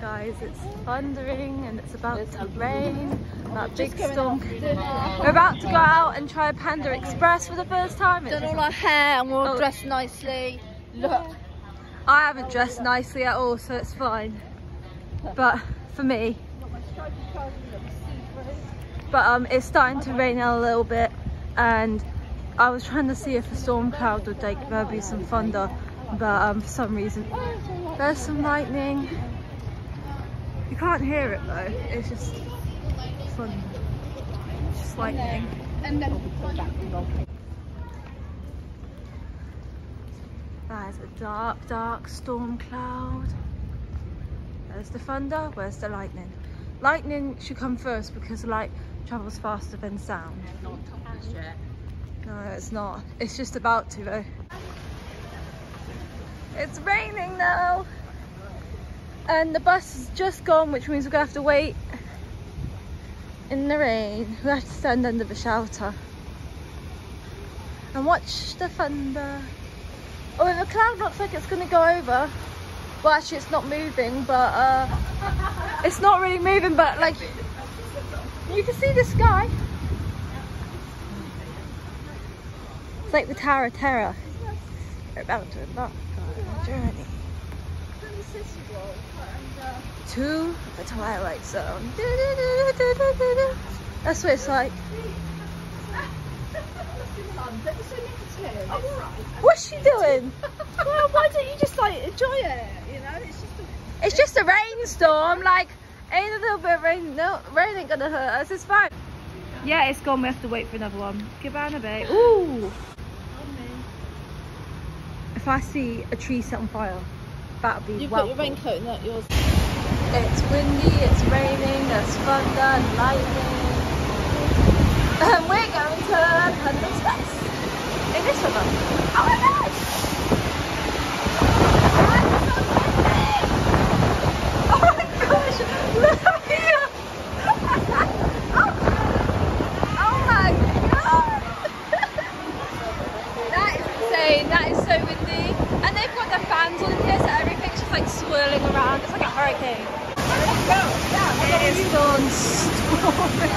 guys. It's thundering and it's about to rain. That big storm. We're about to go out and try Panda Express for the first time. Done all our hair and we're all dressed nicely. Look. I haven't dressed nicely at all, so it's fine. But for me. But it's starting to rain out a little bit, and I was trying to see if a storm cloud would take maybe some thunder, but for some reason there's some lightning. You can't hear it though. It's just funny. It's just lightning. That is a dark, dark storm cloud. There's the thunder. Where's the lightning? Lightning should come first because light travels faster than sound. Not top this yet. No, it's not. It's just about to though. It's raining now! And the bus has just gone, which means we're going to have to wait in the rain. We have to stand under the shelter and watch the thunder. Oh, the cloud looks like it's going to go over. Well, actually it's not moving, but it's not really moving, but like you can see the sky. It's like the Tower of Terror. We're about to embark on a journey to the Twilight Zone. That's what it's like. What's she doing? Well, why don't you just like enjoy it? You know, it's just a rainstorm. Like, ain't a little bit of rain. No, rain ain't gonna hurt us. It's fine. Yeah, it's gone. We have to wait for another one. Cabana Bay. Ooh. If I see a tree set on fire, that'd be. You've got your raincoat, not yours. It's windy. It's raining. There's thunder and lightning. And we're going to Panda Express in this river. Oh my god! Oh my gosh! Look here! Oh my god! That is insane. That is so windy. And they've got their fans on here, so everything's just like swirling around. It's like a hurricane. It is gone storming.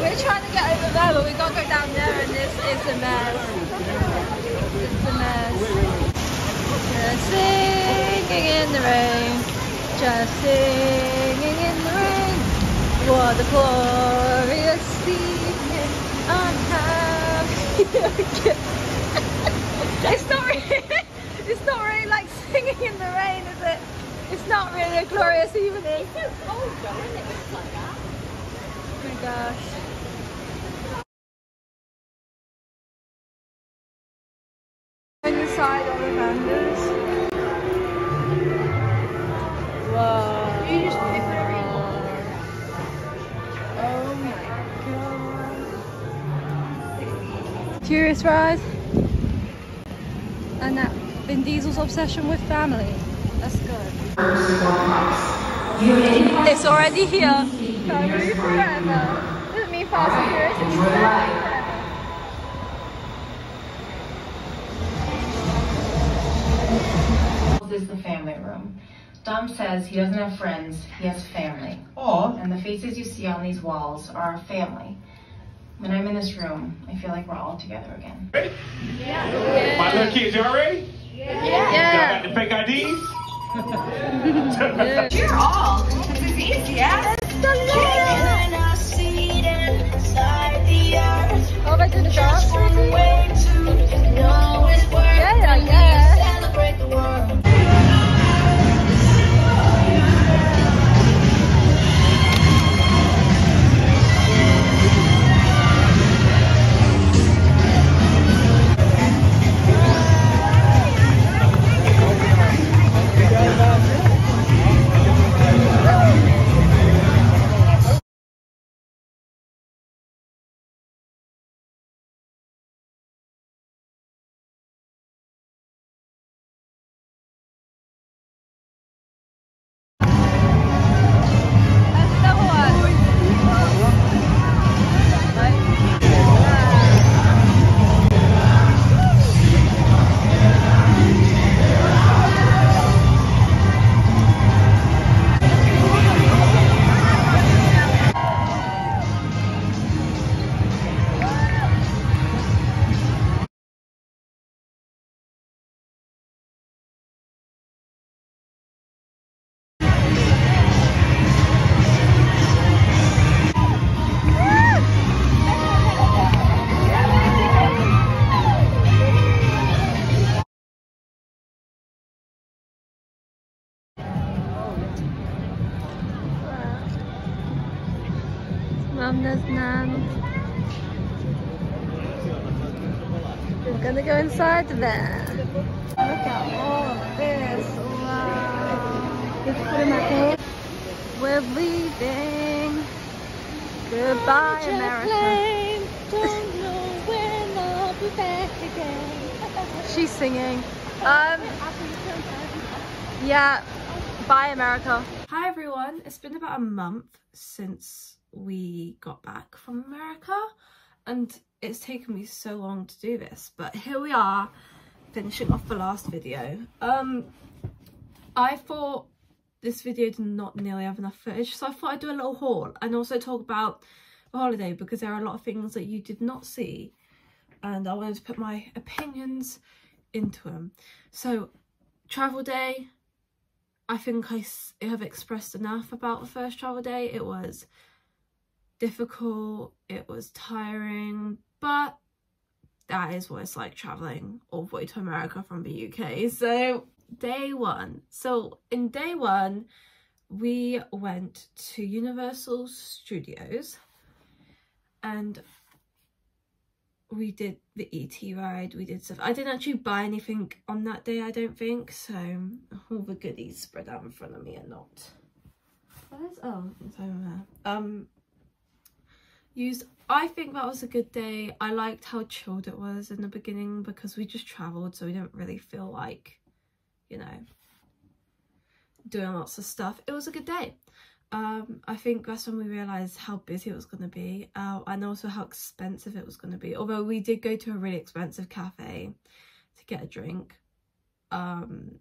We're trying to get over there, but we've got to go down there, and this is a mess. It's a mess. Just singing in the rain. Just singing in the rain. What a glorious evening I'm having. It's not really. It's not really like singing in the rain, is it? It's not really a glorious evening. It feels older, isn't it? It's like that. Oh my gosh. Inside all the vendors. Whoa. You just pick the rain. Oh my god. Curious ride. And that. Vin Diesel's obsession with family. That's good. It's already here. Doesn't mean Fast and Furious. It's forever. This is the family room. Dom says he doesn't have friends, he has family. Oh. And the faces you see on these walls are family. When I'm in this room, I feel like we're all together again. Ready? Yeah. Yeah. My little kids, y'all ready? Yeah. Yeah. Y'all got the fake IDs? You're all. This is easy, yeah? Oh, I did a dance. Yeah, yeah. Celebrate the world. Disneyland. We're gonna go inside there. Look at all this. Wow. We're leaving. Goodbye, America. Don't know when I'll be back again. She's singing. Yeah. Bye, America. Hi everyone, it's been about a month since we got back from America and it's taken me so long to do this, but here we are finishing off the last video. I thought this video did not nearly have enough footage, so I thought I'd do a little haul and also talk about the holiday because there are a lot of things that you did not see and I wanted to put my opinions into them. So travel day, I think I have expressed enough about the first travel day. It was difficult, it was tiring, but that is what it's like travelling all the way to America from the UK. So day one. So in day one, we went to Universal Studios and we did the ET ride, we did stuff. I didn't actually buy anything on that day, I don't think, so all the goodies spread out in front of me are not. Where's, oh, it's over there. I think that was a good day. I liked how chilled it was in the beginning because we just travelled, so we didn't really feel like, you know, doing lots of stuff. It was a good day. I think that's when we realised how busy it was going to be and also how expensive it was going to be. Although we did go to a really expensive cafe to get a drink. And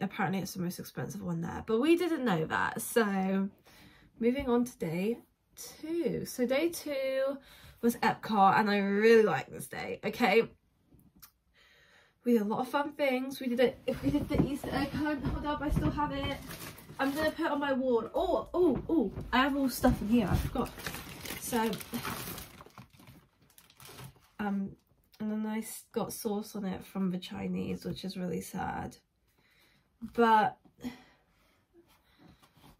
apparently it's the most expensive one there. But we didn't know that. So moving on to day two. So day two was Epcot and I really like this day. Okay. We did a lot of fun things. We did the Easter egg hunt. Hold up, I still have it. I'm gonna put it on my wall. Oh, I have all stuff in here, I forgot. So and then I got sauce on it from the Chinese, which is really sad. But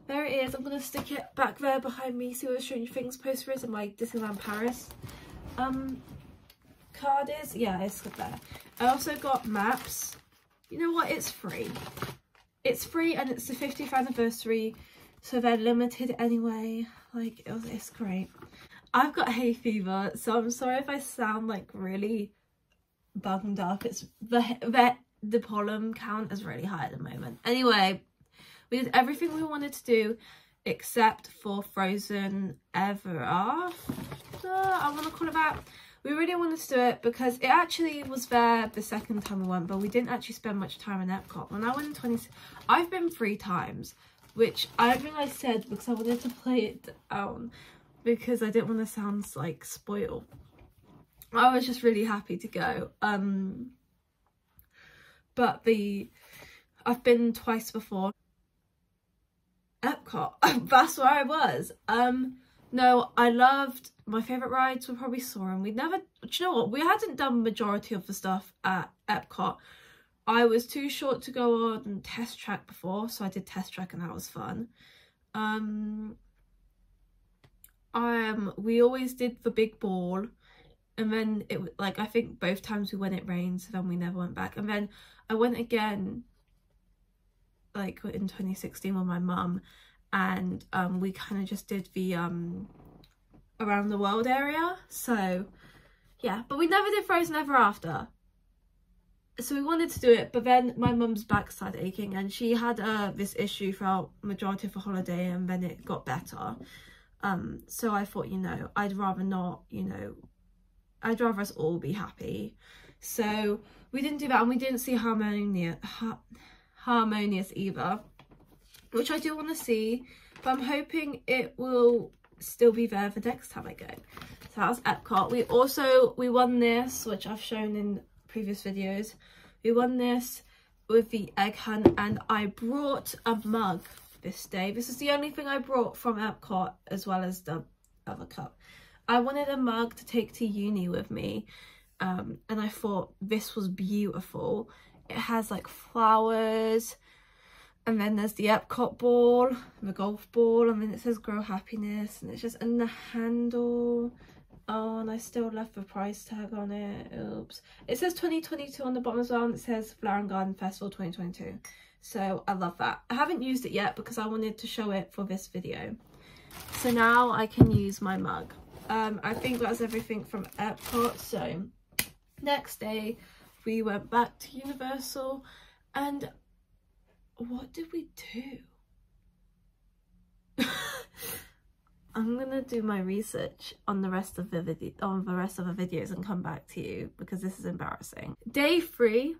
there it is. I'm gonna stick it back there behind me, see what the Stranger Things poster is and my Disneyland Paris card is. Yeah, it's there. I also got maps. You know what, it's free. It's free and it's the 50th anniversary, so they're limited anyway. Like, it's great. I've got hay fever, so I'm sorry if I sound like really bunged up. It's the pollen count is really high at the moment. Anyway, we did everything we wanted to do except for Frozen Ever After. I want to call it that. We really wanted to do it because it actually was there the second time we went, but we didn't actually spend much time in Epcot. When I went in 2016, I've been 3 times, which I don't think I said because I wanted to play it down because I didn't want to sound like spoiled. I was just really happy to go. But I've been twice before. Epcot, that's where I was. No, I loved, my favourite rides were probably Soarin'. We'd never, do you know what, we hadn't done the majority of the stuff at Epcot. I was too short to go on Test Track before, so I did Test Track and that was fun. We always did the big ball and then it, like, I think both times we went it rained, so then we never went back. And then I went again, like, in 2016 with my mum. And we kind of just did the around the world area, so yeah, but we never did Frozen Ever After, so we wanted to do it, but then my mum's back started aching and she had this issue throughout majority of the holiday and then it got better, so I thought, you know, I'd rather not, you know, I'd rather us all be happy, so we didn't do that. And we didn't see Harmonious either, which I do want to see, but I'm hoping it will still be there the next time I go. So that was Epcot. We won this, which I've shown in previous videos. We won this with the egg hunt and I brought a mug this day. This is the only thing I brought from Epcot as well as the other cup. I wanted a mug to take to uni with me, and I thought this was beautiful. It has like flowers, And then there's the Epcot ball and the golf ball, and then it says Grow Happiness, and it's just in the handle. Oh, and I still left the price tag on it. Oops. It says 2022 on the bottom as well, and it says Flower and Garden Festival 2022. So I love that. I haven't used it yet because I wanted to show it for this video. So now I can use my mug. I think that's everything from Epcot. So next day we went back to Universal, and what did we do? I'm gonna do my research on the rest of the videos and come back to you, because this is embarrassing. Day 3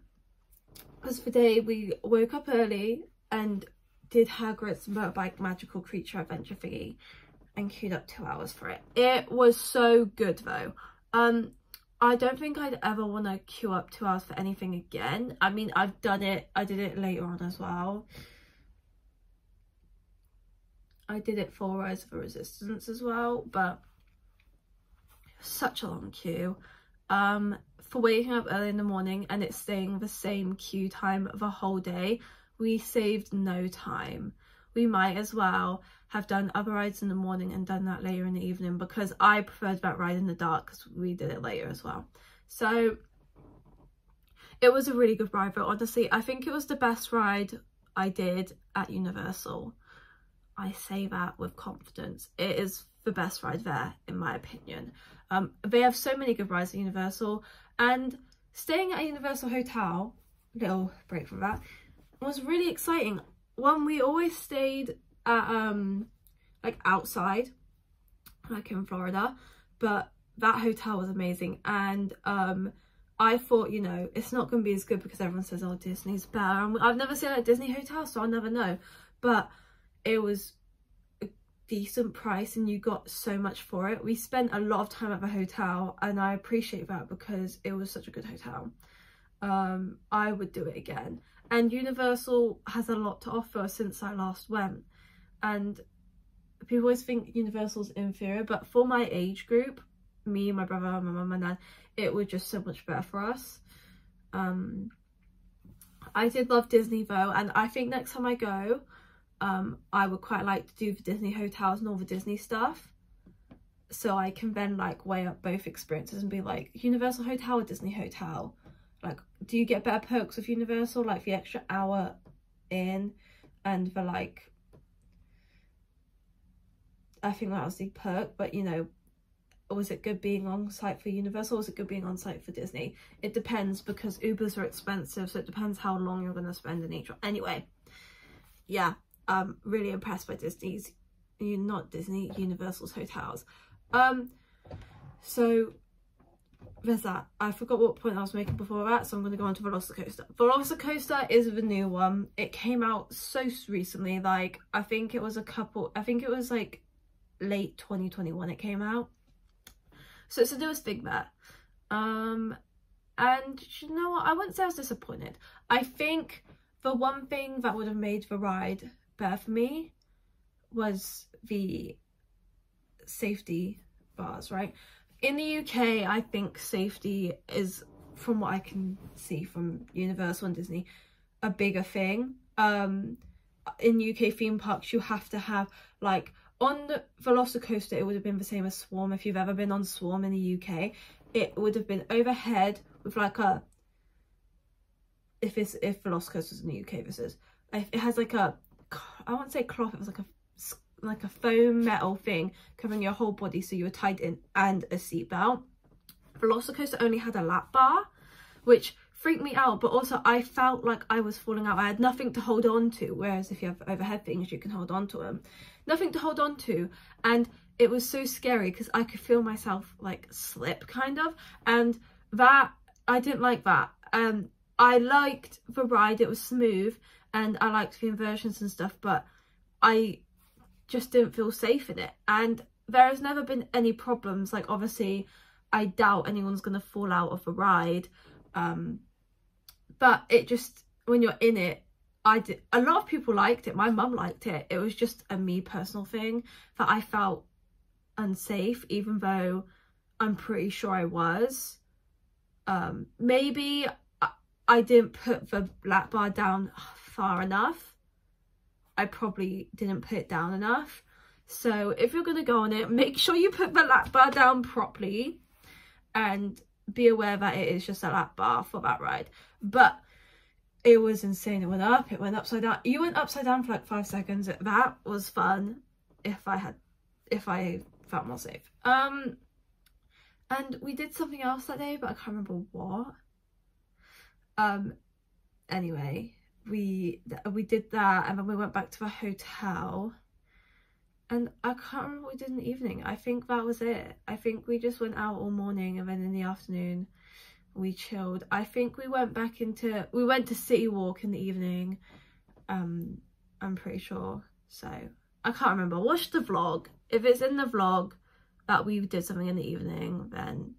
was the day we woke up early and did Hagrid's Motorbike Magical Creature Adventure thingy and queued up 2 hours for it. It was so good though. I don't think I'd ever want to queue up 2 hours for anything again. I mean, I've done it. I did it later on as well. I did it for Rise of the Resistance as well, but such a long queue for waking up early in the morning, and it's staying the same queue time the whole day. We saved no time. We might as well have done other rides in the morning and done that later in the evening, because I preferred that ride in the dark because we did it later as well. So it was a really good ride, but honestly, I think it was the best ride I did at Universal. I say that with confidence. It is the best ride there, in my opinion. They have so many good rides at Universal, and staying at a Universal hotel, little break from that, was really exciting. One, we always stayed at like outside, like in Florida, but that hotel was amazing. And I thought, you know, it's not going to be as good because everyone says, oh, Disney's better. And I've never seen a Disney hotel, so I'll never know. But it was a decent price and you got so much for it. We spent a lot of time at the hotel, and I appreciate that because it was such a good hotel. I would do it again. And Universal has a lot to offer since I last went. And people always think Universal's inferior, but for my age group, me, my brother, my mum, my dad, it was just so much better for us. I did love Disney though, and I think next time I go, I would quite like to do the Disney hotels and all the Disney stuff, so I can then like weigh up both experiences and be like, Universal hotel or Disney hotel, like, do you get better perks with Universal, like the extra hour in and the like, I think that was the perk, but you know, was it good being on site for Universal or was it good being on site for Disney? It depends, because Ubers are expensive, so it depends how long you're going to spend in each one. Anyway, yeah, really impressed by Universal's hotels. So there's that. I forgot what point I was making before that, so I'm going to go on to Velocicoaster. Velocicoaster is the new one. It came out so recently, like I think it was like late 2021 it came out, so it's the newest thing there. And you know what, I wouldn't say I was disappointed. I think the one thing that would have made the ride better for me was the safety bars, right? In the UK, I think safety is, from what I can see from Universal and Disney, a bigger thing. In UK theme parks, you have to have, like, on the Velocicoaster, it would have been the same as Swarm. If you've ever been on Swarm in the UK, it would have been overhead with, like, a... If Velocicoaster was in the UK, this is... It has, like, a... I won't say cloth, it was like a foam metal thing covering your whole body, so you were tied in, and a seatbelt. Velocicoaster only had a lap bar, which freaked me out, but also I felt like I was falling out. I had nothing to hold on to, whereas if you have overhead things, you can hold on to them. Nothing to hold on to, and it was so scary because I could feel myself, like, slip, kind of, and that... I didn't like that. I liked the ride, it was smooth, and I liked the inversions and stuff, but I just didn't feel safe in it. And there has never been any problems. Like, obviously, I doubt anyone's going to fall out of a ride. But it just, when you're in it, a lot of people liked it. My mum liked it. It was just a me personal thing that I felt unsafe, even though I'm pretty sure I was. Maybe I didn't put the lap bar down far enough, I probably didn't put it down enough. So if you're going to go on it, make sure you put the lap bar down properly and be aware that it is just a lap bar for that ride. But it was insane. It went up, it went upside down. You went upside down for like 5 seconds. That was fun if I felt more safe. And we did something else that day, but I can't remember what. Anyway, we did that, and then we went back to the hotel, and I can't remember what we did in the evening. I think that was it. I think we just went out all morning, and then in the afternoon we chilled. I think we went back into, we went to City Walk in the evening, I'm pretty sure. So I can't remember. Watch the vlog. If it's in the vlog that we did something in the evening, then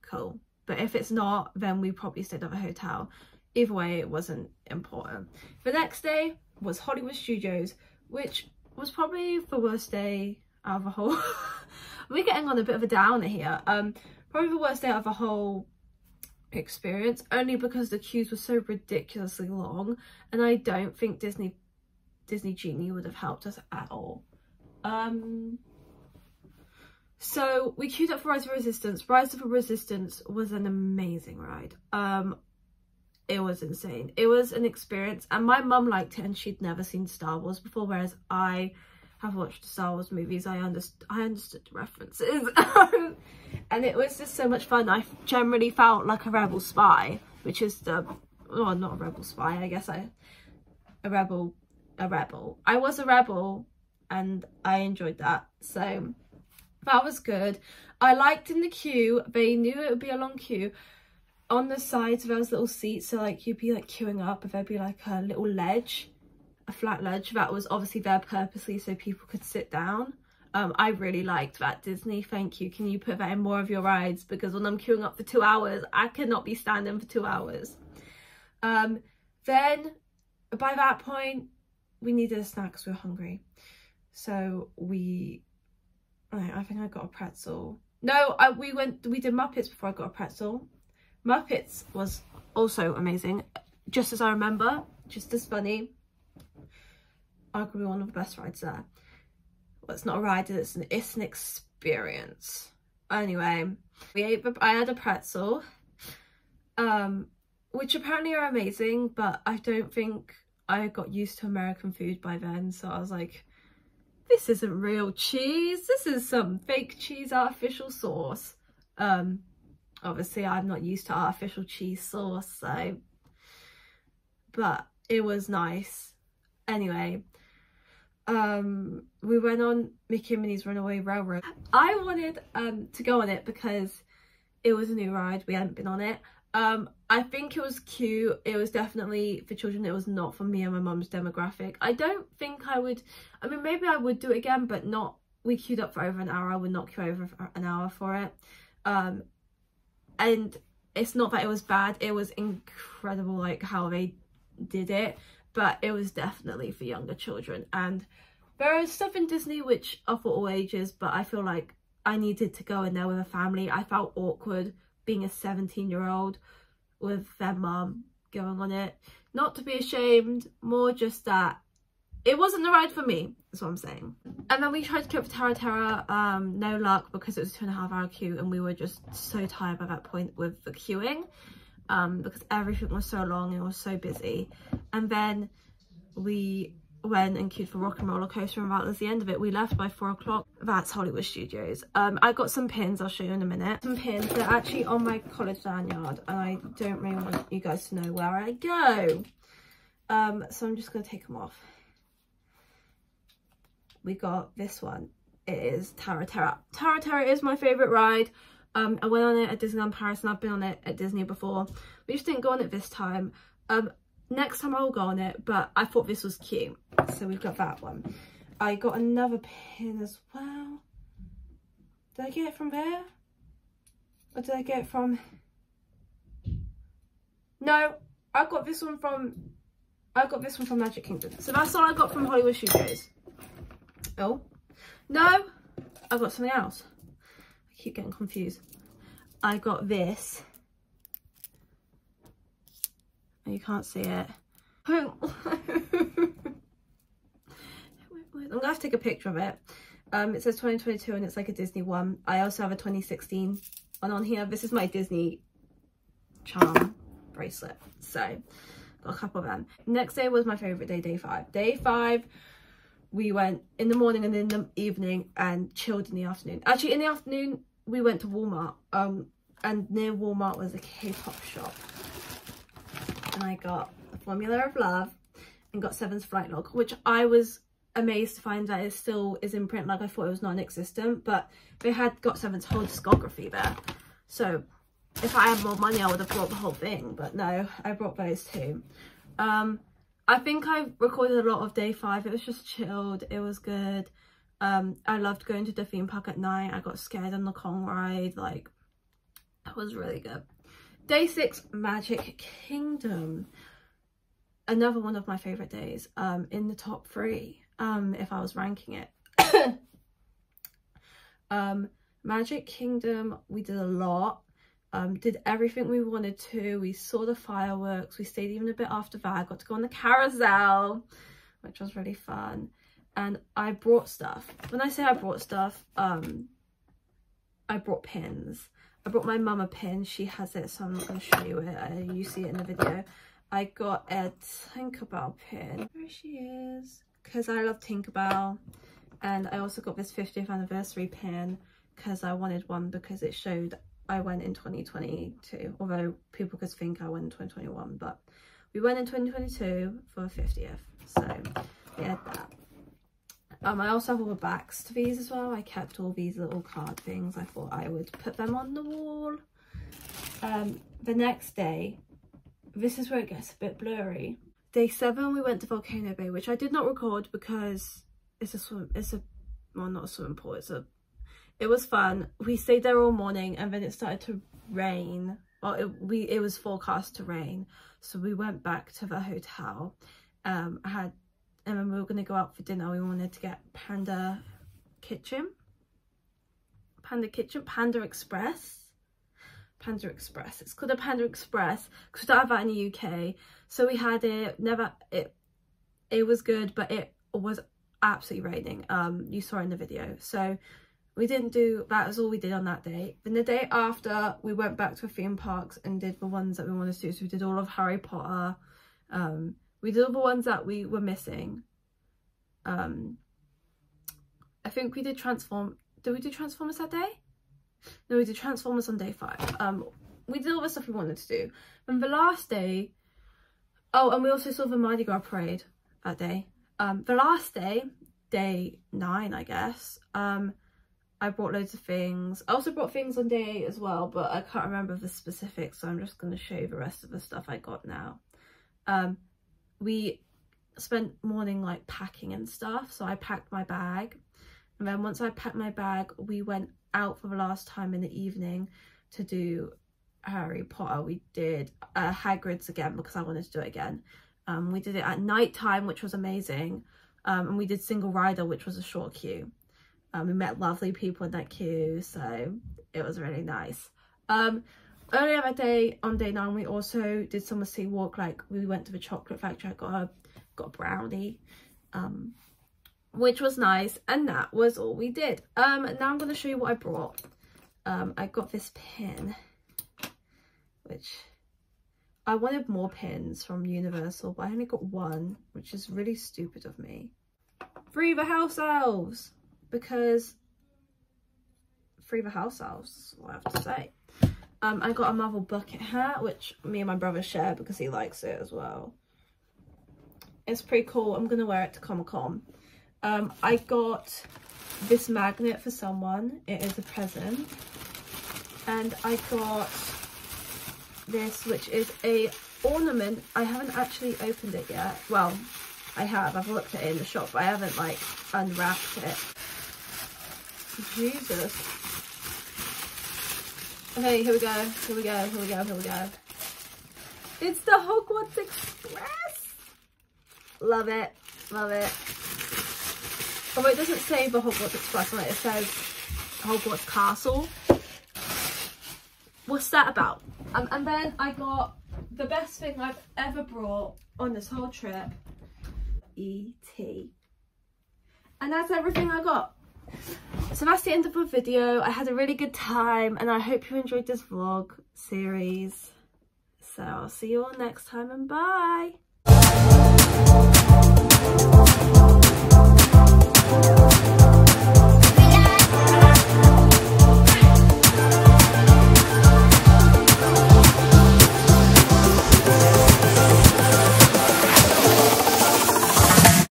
cool. But if it's not, then we probably stayed at a hotel. Either way, it wasn't important. The next day was Hollywood Studios, which was probably the worst day out of the whole... We're getting on a bit of a downer here. Probably the worst day out of the whole experience, only because the queues were so ridiculously long, and I don't think Disney Genie would have helped us at all. So we queued up for Rise of the Resistance. Rise of the Resistance was an amazing ride. It was insane. It was an experience, and my mum liked it, and she'd never seen Star Wars before, whereas I have watched Star Wars movies. I understood the references. And it was just so much fun. I generally felt like a rebel spy, which is the... well, not a rebel spy, I guess. A rebel. I was a rebel, and I enjoyed that. So... that was good. I liked in the queue, they knew it would be a long queue. On the sides there was little seats, so like you'd be like queuing up, and there'd be like a little ledge, a flat ledge that was obviously there purposely so people could sit down. I really liked that. Disney, thank you. Can you put that in more of your rides? Because when I'm queuing up for 2 hours, I cannot be standing for 2 hours. Then by that point we needed a snack because we were hungry. So we... I think I got a pretzel. No, we did Muppets before I got a pretzel. Muppets was also amazing, just as I remember, just as funny. Arguably one of the best rides there. Well, it's not a ride, it's an experience. Anyway, I had a pretzel, which apparently are amazing, but I don't think I got used to American food by then, so I was like, this isn't real cheese, this is some fake cheese, artificial sauce. Obviously I'm not used to artificial cheese sauce, so, but it was nice. Anyway, we went on Mickey and Minnie's Runaway Railroad. I wanted to go on it because it was a new ride, we hadn't been on it. I think it was cute. It was definitely for children. It was not for me and my mum's demographic. I don't think I would, I mean, maybe I would do it again, but not, we queued up for over an hour. I would not queue over an hour for it. And it's not that it was bad. It was incredible, like how they did it, but it was definitely for younger children. And there is stuff in Disney which are for all ages, but I feel like I needed to go in there with a family. I felt awkward being a 17-year-old with their mum going on it. Not to be ashamed, more just that it wasn't the ride for me, that's what I'm saying. And then we tried to queue up for Tower of Terror, no luck, because it was a 2.5 hour queue, and we were just so tired by that point with the queuing, because everything was so long and it was so busy. And then we went and queued for Rock and Roller Coaster, and that was the end of it. We left by 4 o'clock. That's Hollywood Studios. I got some pins, I'll show you in a minute. Some pins, they're actually on my college lanyard, and I don't really want you guys to know where I go. So I'm just gonna take them off. We got this one. It is Tower of Terror. Tower of Terror is my favorite ride. I went on it at Disneyland Paris, and I've been on it at Disney before. We just didn't go on it this time. Next time I'll go on it, but I thought this was cute, so we've got that one. I got another pin as well. Did I get it from there, or did I get it from... no, I got this one from Magic Kingdom. So that's all I got from Hollywood Studios. Oh no, I got something else. I keep getting confused. I got this. You can't see it. I'm gonna have to take a picture of it. It says 2022 and it's like a Disney one. I also have a 2016 one on here. This is my Disney charm bracelet, so got a couple of them. Next day was my favorite day, day five. We went in the morning and in the evening and chilled in the afternoon. Actually, in the afternoon we went to Walmart, and near Walmart was a K-pop shop, and I got The Formula of Love and got Seven's Flight Log, which I was amazed to find that it still is in print. Like, I thought it was non-existent, but they had got Seven's whole discography there. So if I had more money, I would have bought the whole thing, but no, I brought those two. I think I recorded a lot of day five. It was just chilled. It was good. I loved going to the theme park at night. I got scared on the Kong ride. Like, that was really good. Day six, Magic Kingdom. Another one of my favorite days. In the top three, if I was ranking it. Magic Kingdom, we did a lot. Did everything we wanted to. We saw the fireworks. We stayed even a bit after that. I got to go on the carousel, which was really fun. And I brought stuff. When I say I brought stuff, I brought pins. I brought my mum a pin. She has it, so I'm not going to show you it. You see it in the video. I got a Tinkerbell pin. There she is. Because I love Tinkerbell. And I also got this 50th anniversary pin because I wanted one, because it showed I went in 2022, although people could think I went in 2021, but we went in 2022 for 50th, so we had that. I also have all the backs to these as well. I kept all these little card things. I thought I would put them on the wall. The next day, this is where it gets a bit blurry. Day seven, we went to Volcano Bay, which I did not record because it was fun. We stayed there all morning and then it started to rain. Well, it was forecast to rain, so we went back to the hotel. And then we were going to go out for dinner. We wanted to get Panda Express. It's called a Panda Express because we don't have that in the UK. So we had it. It was good, but it was absolutely raining. You saw in the video. So we didn't do that. Was all we did on that day. Then the day after, we went back to theme parks and did the ones that we wanted to do. So we did all of Harry Potter. We did all the ones that we were missing. I think we did Did we do Transformers that day? No, we did Transformers on day five. We did all the stuff we wanted to do. And the last day, oh, and we also saw the Mardi Gras parade that day. The last day, day nine, I guess. I brought loads of things. I also brought things on day eight as well, but I can't remember the specifics, so I'm just going to show you the rest of the stuff I got now. We spent morning like packing and stuff, so I packed my bag, and then once I packed my bag, we went out for the last time in the evening to do Harry Potter. We did Hagrid's again because I wanted to do it again. We did it at night time, which was amazing, and we did Single Rider, which was a short queue. We met lovely people in that queue, so it was really nice. Earlier that day, on day nine, we also did some City Walk. Like, we went to the chocolate factory. I got a brownie, which was nice, and that was all we did. Now I'm going to show you what I brought. I got this pin, which I wanted more pins from Universal, but I only got one, which is really stupid of me. Free the house elves! Because free the house elves is what I have to say. I got a Marvel bucket hat, which me and my brother share because he likes it as well. It's pretty cool. I'm gonna wear it to Comic-Con. I got this magnet for someone. It is a present. And I got this, which is a ornament. I haven't actually opened it yet. Well, I have. I've looked at it in the shop, but I haven't like unwrapped it. Jesus. Okay, here we go. It's the Hogwarts Express. Love it. Although it doesn't say the Hogwarts Express on it, it says Hogwarts Castle. What's that about? And then I got the best thing I've ever brought on this whole trip, ET. And that's everything I got. So that's the end of the video. I had a really good time and I hope you enjoyed this vlog series. So I'll see you all next time and bye.